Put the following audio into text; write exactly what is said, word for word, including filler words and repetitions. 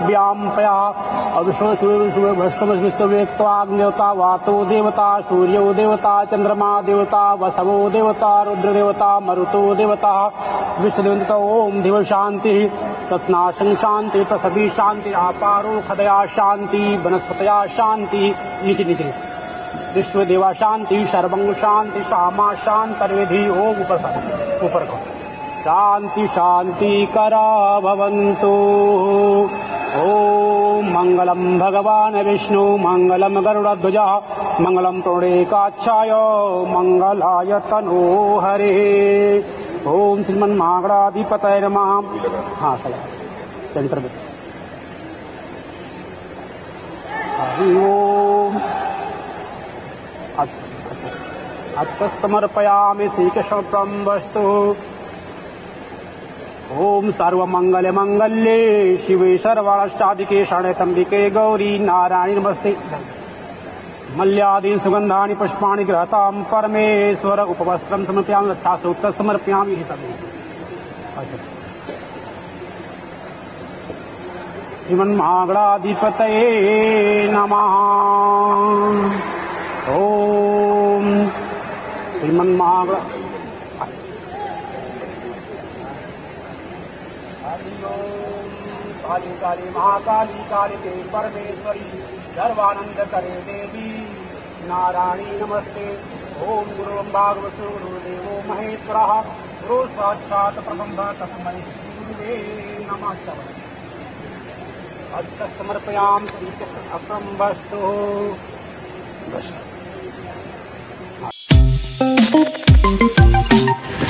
व्याम पया अभिष्ण सूर्य भ्रष्टमस्विष्टवेत्वाग देवता वातो देवता सूर्यो देवता चंद्रमा देवता वसवो देवता रुद्रदेवता मरुतो देवता विष्णुदेवता ओम दिव शांति तत्नाशं शांति प्रसभी शांति आपारो खदया शांति वनस्पतया शांति नीति नीति विश्व देवा शांति सर्वंग शांति श्यामा शांतर्विधि ओम ऊपर ऊपर को शांति शांति करा भवन्तु ओम मंगलम भगवान विष्णु मंगलम गरुड़ध्वज मंगलम प्रणेकाक्षाय मंगलाय तनो हरे ओम श्रीमन्महागणाधिपतये नमः। हाँ सर सेंटर में हरि ओम अथ समर्पयामि श्रीकृष्णं वस्तु। ओम सर्वमंगल मंगल्ये शिवे सर्वाष्टाधिके शरण्ये त्र्यंबके गौरी नारायणी नमस्ते। मल्यादीन सुगंधानि पुष्पाणि गृह्णातां परमेश्वर उपवस्त्रं समर्पयामि रक्षासूत्रं समर्पयामि हितमे। श्रीमन्महागणाधिपतये नमः। ओम श्रीमन्महागणा काली काली महाकाली काली ते परमेश्वरी सर्वानंद करे देवी नारायणी नमस्ते। ओम गुरु भागवतो गुरुदेवो महेश्वरः गुरु साक्षात् परब्रह्म तस्मै श्रीगुरवे नमः। अद्य समर्पयामि श्रीकृष्णार्पणं वस्तुः।